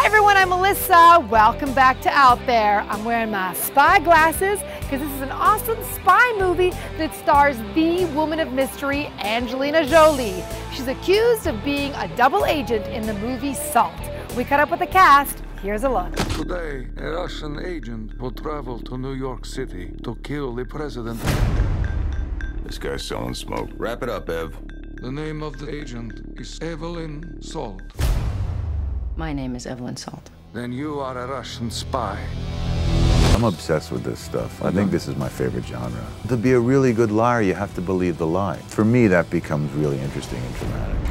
Hi everyone, I'm Melissa. Welcome back to Out There. I'm wearing my spy glasses because this is an awesome spy movie that stars the woman of mystery, Angelina Jolie. She's accused of being a double agent in the movie Salt. We caught up with the cast. Here's a look. Today, a Russian agent will travel to New York City to kill the president. This guy's selling smoke. Wrap it up, Ev. The name of the agent is Evelyn Salt. My name is Evelyn Salt. Then you are a Russian spy. I'm obsessed with this stuff. I think this is my favorite genre. To be a really good liar, you have to believe the lie. For me, that becomes really interesting and dramatic.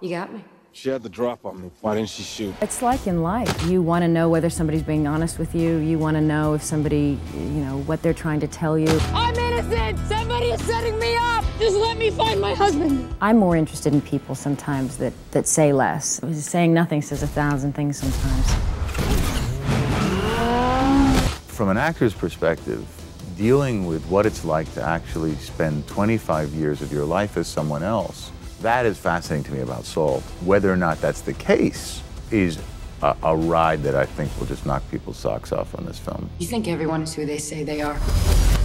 You got me. She had the drop on me. Why didn't she shoot? It's like in life. You want to know whether somebody's being honest with you. You want to know if somebody, you know, what they're trying to tell you. I'm innocent! Somebody is setting me up! Just let me find my husband! I'm more interested in people sometimes that say less. Saying nothing says 1,000 things sometimes. From an actor's perspective, dealing with what it's like to actually spend 25 years of your life as someone else, that is fascinating to me about Salt. Whether or not that's the case is a ride that I think will just knock people's socks off on this film. You think everyone is who they say they are.